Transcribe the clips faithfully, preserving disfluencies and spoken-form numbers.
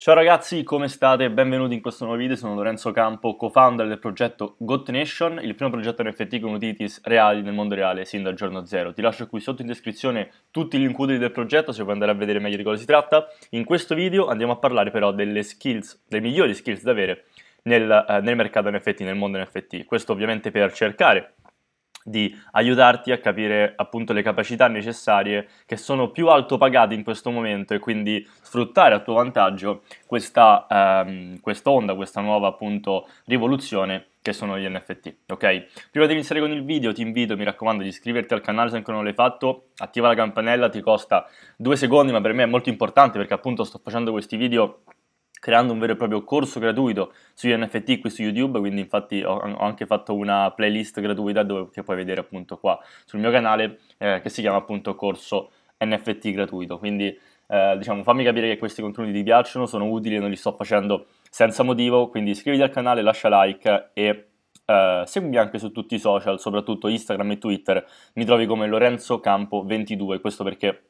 Ciao ragazzi, come state? Benvenuti in questo nuovo video, sono Lorenzo Campo, co-founder del progetto Goat Nation, il primo progetto N F T con utilities reali nel mondo reale sin dal giorno zero. Ti lascio qui sotto in descrizione tutti gli incuti del progetto se vuoi andare a vedere meglio di cosa si tratta. In questo video andiamo a parlare però delle skills, delle migliori skills da avere nel, eh, nel mercato N F T, nel mondo N F T. Questo ovviamente per cercare di aiutarti a capire appunto le capacità necessarie che sono più alto pagate in questo momento e quindi sfruttare a tuo vantaggio questa ehm, quest'onda, questa nuova appunto rivoluzione che sono gli N F T, ok? Prima di iniziare con il video ti invito, mi raccomando, di iscriverti al canale se ancora non l'hai fatto, attiva la campanella, ti costa due secondi ma per me è molto importante perché appunto sto facendo questi video creando un vero e proprio corso gratuito sugli N F T qui su YouTube, quindi infatti ho anche fatto una playlist gratuita dove, che puoi vedere appunto qua sul mio canale, eh, che si chiama appunto corso N F T gratuito, quindi eh, diciamo fammi capire che questi contenuti ti piacciono, sono utili e non li sto facendo senza motivo, quindi iscriviti al canale, lascia like e eh, seguimi anche su tutti i social, soprattutto Instagram e Twitter, mi trovi come Lorenzo Campo ventidue, questo perché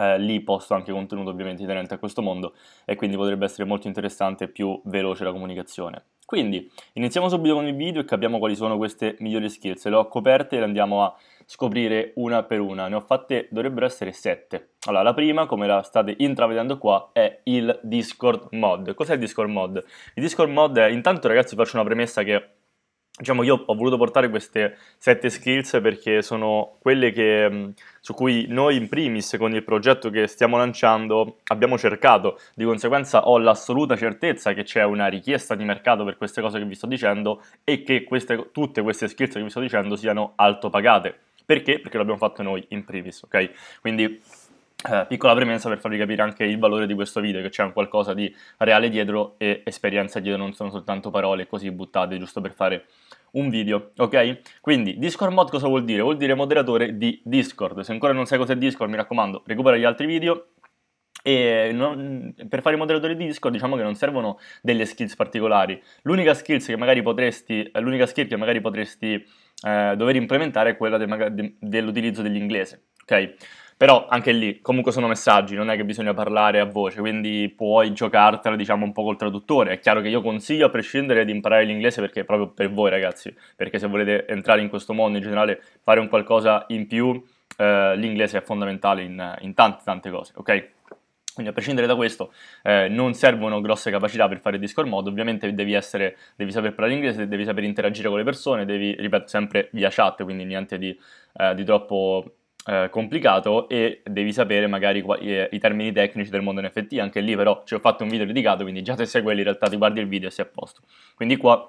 Eh, lì posto anche contenuto ovviamente inerente a questo mondo e quindi potrebbe essere molto interessante e più veloce la comunicazione. Quindi iniziamo subito con il video e capiamo quali sono queste migliori skills. Le ho coperte e le andiamo a scoprire una per una. Ne ho fatte, dovrebbero essere sette. Allora, la prima, come la state intravedendo qua, è il Discord mod. Cos'è il Discord mod? Il Discord mod è... Intanto ragazzi faccio una premessa che... Diciamo, io ho voluto portare queste sette skills perché sono quelle che, su cui noi in primis con il progetto che stiamo lanciando abbiamo cercato, di conseguenza ho l'assoluta certezza che c'è una richiesta di mercato per queste cose che vi sto dicendo e che queste, tutte queste skills che vi sto dicendo siano alto pagate. Perché? Perché l'abbiamo fatto noi in primis, ok? Quindi... Eh, piccola premessa per farvi capire anche il valore di questo video, che c'è un qualcosa di reale dietro e esperienza dietro, non sono soltanto parole così buttate giusto per fare un video, ok? Quindi Discord mod cosa vuol dire? Vuol dire moderatore di Discord. Se ancora non sai cos'è Discord, mi raccomando, recupera gli altri video. E non, per fare moderatore di Discord diciamo che non servono delle skills particolari. L'unica skill che magari potresti, l'unica skill che magari potresti eh, dover implementare è quella de, de, dell'utilizzo dell'inglese, ok? Però anche lì, comunque sono messaggi, non è che bisogna parlare a voce, quindi puoi giocartela diciamo un po' col traduttore. È chiaro che io consiglio a prescindere di imparare l'inglese perché proprio per voi ragazzi, perché se volete entrare in questo mondo in generale, fare un qualcosa in più, eh, l'inglese è fondamentale in, in tante tante cose, ok? Quindi a prescindere da questo eh, non servono grosse capacità per fare Discord mod, ovviamente devi essere, devi saper parlare inglese, devi saper interagire con le persone, devi, ripeto, sempre via chat, quindi niente di, eh, di troppo... Eh, complicato e devi sapere magari eh, i termini tecnici del mondo N F T, anche lì però ci ho fatto un video dedicato, quindi già se sei quelli in realtà ti guardi il video e sei a posto. Quindi qua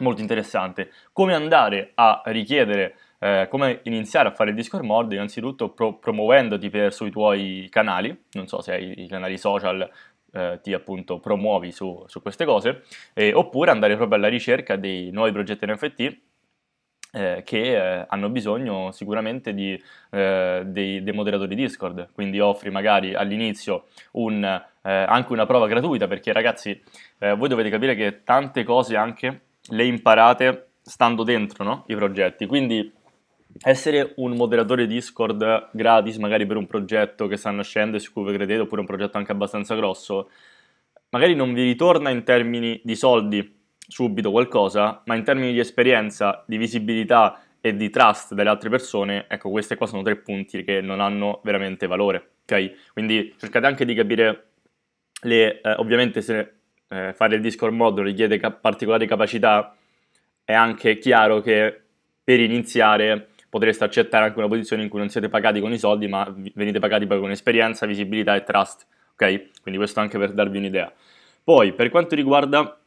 molto interessante. Come andare a richiedere, eh, come iniziare a fare il Discord mod? Innanzitutto pro promuovendoti per sui tuoi canali, non so se hai i canali social, eh, ti appunto promuovi su, su queste cose, eh, oppure andare proprio alla ricerca dei nuovi progetti N F T Eh, che eh, hanno bisogno sicuramente di, eh, dei, dei moderatori Discord, quindi offri magari all'inizio un, eh, anche una prova gratuita, perché ragazzi eh, voi dovete capire che tante cose anche le imparate stando dentro, no? I progetti, quindi essere un moderatore Discord gratis magari per un progetto che sta nascendo e su cui voi credete, oppure un progetto anche abbastanza grosso, magari non vi ritorna in termini di soldi subito qualcosa, ma in termini di esperienza, di visibilità e di trust delle altre persone, ecco, questi qua sono tre punti che non hanno veramente valore, ok? Quindi cercate anche di capire le, eh, ovviamente se eh, fare il Discord mod richiede cap- particolari capacità, è anche chiaro che per iniziare potreste accettare anche una posizione in cui non siete pagati con i soldi, ma venite pagati poi con esperienza, visibilità e trust, ok? Quindi questo anche per darvi un'idea. Poi, per quanto riguarda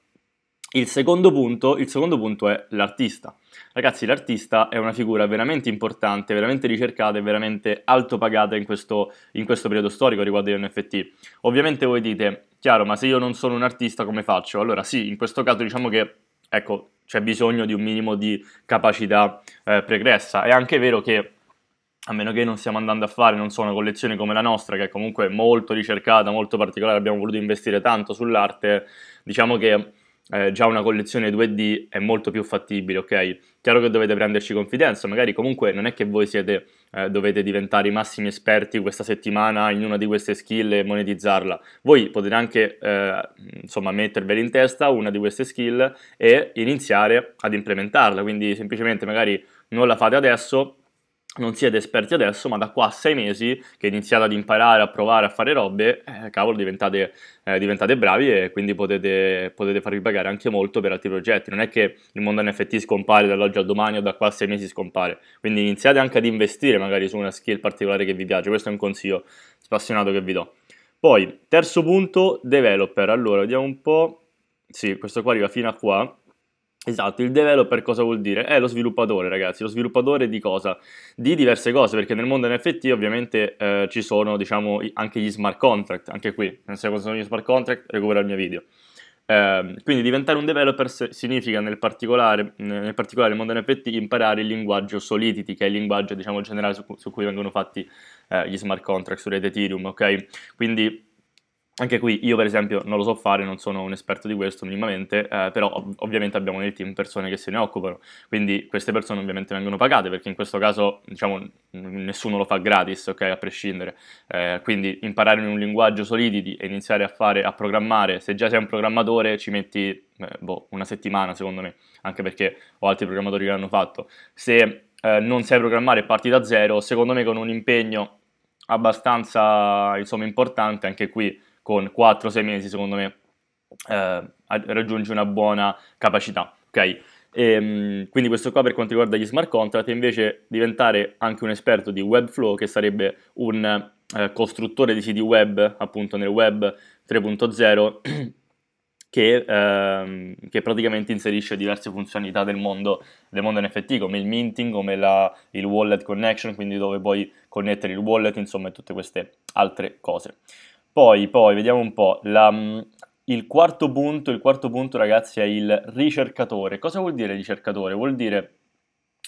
Il secondo punto, il secondo punto è l'artista. Ragazzi, l'artista è una figura veramente importante, veramente ricercata e veramente alto pagata in questo, in questo periodo storico riguardo agli N F T. Ovviamente voi dite, chiaro, ma se io non sono un artista come faccio? Allora sì, in questo caso diciamo che, ecco, c'è bisogno di un minimo di capacità eh, pregressa. È anche vero che, a meno che non stiamo andando a fare, non so, una collezione come la nostra, che è comunque molto ricercata, molto particolare, abbiamo voluto investire tanto sull'arte, diciamo che... Eh, già una collezione due D è molto più fattibile, ok? Chiaro che dovete prenderci confidenza, magari comunque non è che voi siete eh, dovete diventare i massimi esperti questa settimana in una di queste skill e monetizzarla. Voi potete anche eh, insomma metterveli in testa una di queste skill e iniziare ad implementarla, quindi semplicemente magari non la fate adesso, non siete esperti adesso, ma da qua a sei mesi che iniziate ad imparare, a provare, a fare robe, eh, cavolo, diventate, eh, diventate bravi e quindi potete, potete farvi pagare anche molto per altri progetti. Non è che il mondo N F T scompare dall'oggi al domani o da qua a sei mesi scompare, quindi iniziate anche ad investire magari su una skill particolare che vi piace. Questo è un consiglio spassionato che vi do. Poi, terzo punto, developer. Allora, vediamo un po', sì, questo qua arriva fino a qua. Esatto, il developer cosa vuol dire? È lo sviluppatore, ragazzi, lo sviluppatore di cosa? Di diverse cose, perché nel mondo N F T ovviamente eh, ci sono, diciamo, anche gli smart contract, anche qui, non so cosa sono gli smart contract, recupero il mio video. Eh, quindi diventare un developer significa nel particolare, nel particolare mondo N F T imparare il linguaggio Solidity, che è il linguaggio, diciamo, generale su, su cui vengono fatti eh, gli smart contract, su rete Ethereum, ok? Quindi... anche qui io per esempio non lo so fare, non sono un esperto di questo minimamente, eh, però ov ovviamente abbiamo nel team persone che se ne occupano, quindi queste persone ovviamente vengono pagate, perché in questo caso diciamo nessuno lo fa gratis, ok, a prescindere, eh, quindi imparare un linguaggio Solidity e iniziare a fare, a programmare, se già sei un programmatore ci metti eh, boh, una settimana secondo me, anche perché ho altri programmatori che l'hanno fatto. Se eh, non sai programmare e parti da zero, secondo me con un impegno abbastanza insomma importante, anche qui con quattro sei mesi, secondo me, eh, raggiunge una buona capacità, ok? E, quindi questo qua per quanto riguarda gli smart contract. Invece diventare anche un esperto di Webflow, che sarebbe un eh, costruttore di siti web, appunto nel web tre punto zero, che, eh, che praticamente inserisce diverse funzionalità del mondo, del mondo N F T, come il minting, come la, il wallet connection, quindi dove puoi connettere il wallet, insomma, e tutte queste altre cose. Poi, poi, vediamo un po', la, il, quarto punto, il quarto punto, ragazzi, è il ricercatore. Cosa vuol dire ricercatore? Vuol dire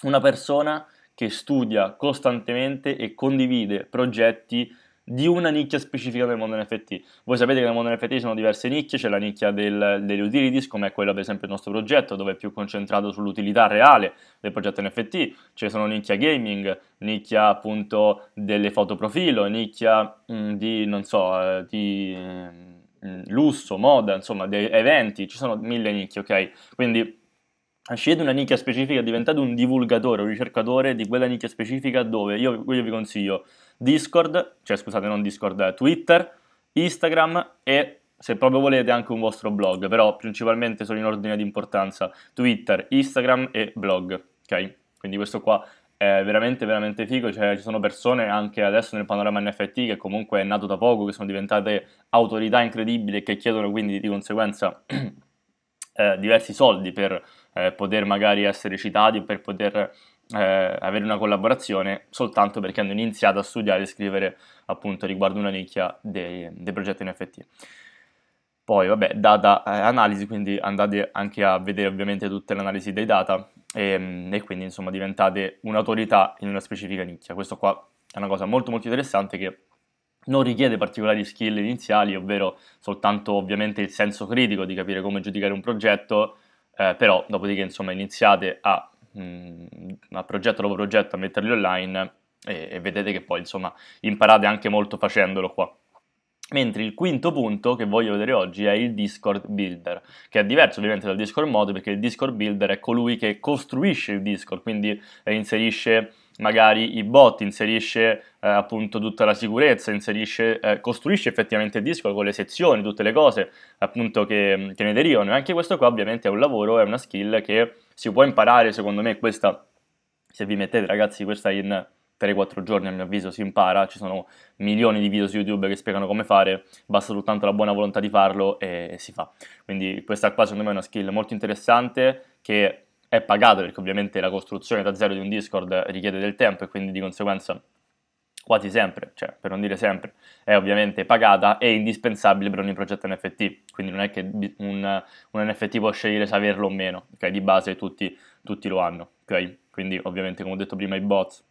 una persona che studia costantemente e condivide progetti di una nicchia specifica del mondo N F T. Voi sapete che nel mondo N F T ci sono diverse nicchie, c'è la nicchia del, delle utilities, come è quella per esempio del nostro progetto, dove è più concentrato sull'utilità reale del progetto N F T, ci sono nicchia gaming, nicchia appunto delle foto profilo, nicchia mh, di, non so, di mh, lusso, moda, insomma, dei eventi, ci sono mille nicchie, ok? Quindi scegliete una nicchia specifica, diventate un divulgatore, un ricercatore di quella nicchia specifica, dove io, io vi consiglio Discord, cioè scusate non Discord, Twitter, Instagram e se proprio volete anche un vostro blog, però principalmente sono in ordine di importanza Twitter, Instagram e blog, ok? Quindi questo qua è veramente veramente figo, cioè ci sono persone anche adesso nel panorama N F T che comunque è nato da poco, che sono diventate autorità incredibili e che chiedono quindi di conseguenza eh, diversi soldi per eh, poter magari essere citati, per poter... Eh, avere una collaborazione, soltanto perché hanno iniziato a studiare e scrivere appunto riguardo una nicchia dei, dei progetti N F T. Poi vabbè, data eh, analisi, quindi andate anche a vedere ovviamente tutte le analisi dei data e, e quindi insomma diventate un'autorità in una specifica nicchia. Questo qua è una cosa molto molto interessante che non richiede particolari skill iniziali, ovvero soltanto ovviamente il senso critico di capire come giudicare un progetto, eh, però dopodiché insomma iniziate a a progetto dopo progetto a metterli online e, e vedete che poi insomma imparate anche molto facendolo qua. Mentre il quinto punto che voglio vedere oggi è il Discord Builder, che è diverso ovviamente dal Discord Mod, perché il Discord Builder è colui che costruisce il Discord, quindi inserisce magari i bot, inserisce eh, appunto tutta la sicurezza, inserisce, eh, costruisce effettivamente il Discord con le sezioni, tutte le cose appunto che, che ne derivano. E anche questo qua ovviamente è un lavoro, è una skill che si può imparare, secondo me questa, se vi mettete ragazzi, questa in tre quattro giorni a mio avviso si impara, ci sono milioni di video su YouTube che spiegano come fare, basta soltanto la buona volontà di farlo e, e si fa. Quindi questa qua secondo me è una skill molto interessante che è pagata, perché ovviamente la costruzione da zero di un Discord richiede del tempo e quindi di conseguenza quasi sempre, cioè per non dire sempre, è ovviamente pagata e indispensabile per ogni progetto N F T, quindi non è che un, un N F T può scegliere se averlo o meno, ok? Di base tutti, tutti lo hanno, ok? Quindi ovviamente come ho detto prima i bot,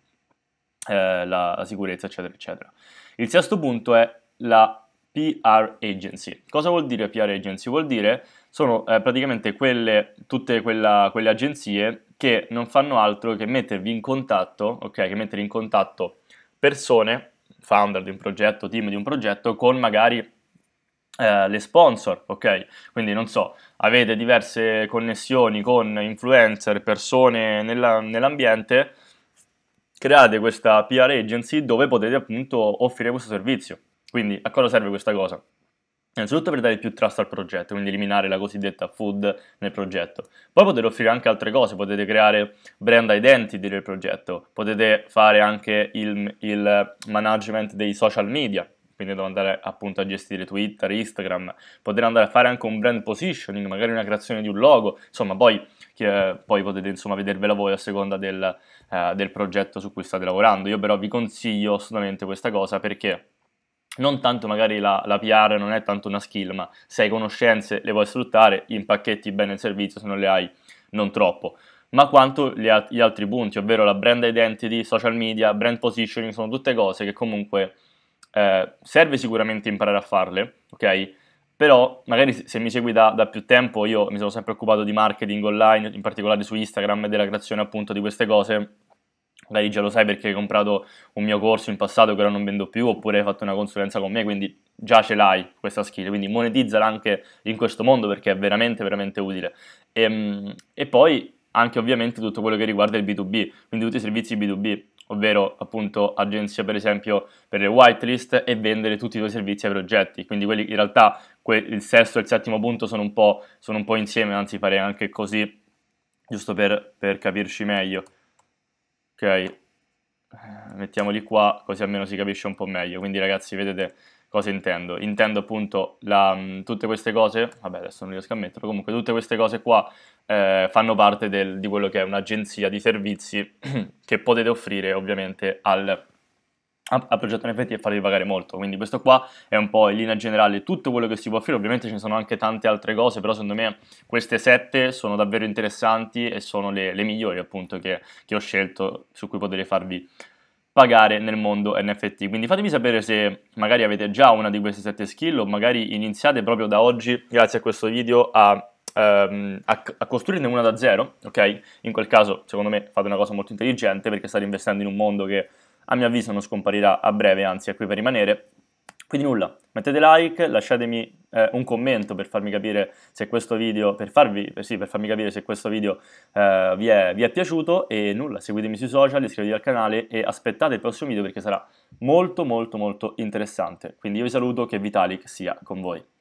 eh, la, la sicurezza eccetera eccetera. Il sesto punto è la P R agency. Cosa vuol dire P R agency? Vuol dire sono eh, praticamente quelle, tutte quella, quelle agenzie che non fanno altro che mettervi in contatto, ok, che mettere in contatto persone, founder di un progetto, team di un progetto, con magari eh, le sponsor, ok? Quindi non so, avete diverse connessioni con influencer, persone nell'ambiente, create questa P R agency dove potete appunto offrire questo servizio. Quindi a cosa serve questa cosa? Innanzitutto per dare più trust al progetto, quindi eliminare la cosiddetta food nel progetto. Poi potete offrire anche altre cose, potete creare brand identity del progetto, potete fare anche il, il management dei social media, quindi devo andare appunto a gestire Twitter, Instagram, potete andare a fare anche un brand positioning, magari una creazione di un logo, insomma poi, che, poi potete insomma vedervela voi a seconda del, eh, del progetto su cui state lavorando. Io però vi consiglio assolutamente questa cosa perché... non tanto magari la, la P R non è tanto una skill, ma se hai conoscenze le puoi sfruttare, impacchetti bene il servizio, se non le hai non troppo. Ma quanto gli, gli altri punti, ovvero la brand identity, social media, brand positioning, sono tutte cose che comunque eh, serve sicuramente imparare a farle, ok? Però magari se mi segui da, da più tempo, io mi sono sempre occupato di marketing online, in particolare su Instagram e della creazione appunto di queste cose. Magari già lo sai perché hai comprato un mio corso in passato che ora non vendo più, oppure hai fatto una consulenza con me, quindi già ce l'hai questa skill, quindi monetizzala anche in questo mondo perché è veramente veramente utile. E, e poi anche ovviamente tutto quello che riguarda il B due B, quindi tutti i servizi B due B, ovvero appunto agenzia per esempio per le whitelist e vendere tutti i tuoi servizi ai progetti, quindi quelli in realtà que- il sesto e il settimo punto sono un po', sono un po' insieme, anzi farei anche così, giusto per, per capirci meglio. Ok, mettiamoli qua così almeno si capisce un po' meglio, quindi ragazzi vedete cosa intendo, intendo appunto la, tutte queste cose, vabbè adesso non riesco a metterlo, comunque tutte queste cose qua eh, fanno parte del, di quello che è un'agenzia di servizi che potete offrire ovviamente al, al progetto N F T e farvi pagare molto, quindi questo qua è un po' in linea generale tutto quello che si può offrire, ovviamente ce ne sono anche tante altre cose, però secondo me queste sette sono davvero interessanti e sono le, le migliori appunto che, che ho scelto, su cui potrei farvi pagare nel mondo N F T, quindi fatemi sapere se magari avete già una di queste sette skill o magari iniziate proprio da oggi, grazie a questo video, a... A, a costruirne una da zero, ok? In quel caso, secondo me, fate una cosa molto intelligente perché state investendo in un mondo che a mio avviso non scomparirà a breve, anzi è qui per rimanere. Quindi nulla, mettete like, lasciatemi eh, un commento per farmi capire se questo video, per farvi, eh, sì, per farmi capire se questo video eh, vi, è, vi è piaciuto e nulla, seguitemi sui social, iscrivetevi al canale e aspettate il prossimo video perché sarà molto molto molto interessante. Quindi io vi saluto, che Vitalik sia con voi.